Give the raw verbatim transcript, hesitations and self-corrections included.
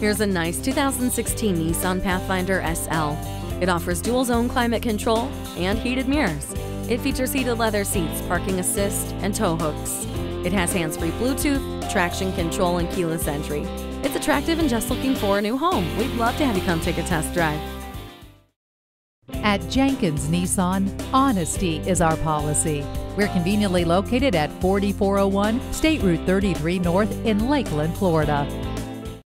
Here's a nice two thousand sixteen Nissan Pathfinder S L. It offers dual zone climate control and heated mirrors. It features heated leather seats, parking assist, and tow hooks. It has hands-free Bluetooth, traction control, and keyless entry. It's attractive and just looking for a new home. We'd love to have you come take a test drive. At Jenkins Nissan, honesty is our policy. We're conveniently located at forty-four oh one State Route thirty-three North in Lakeland, Florida.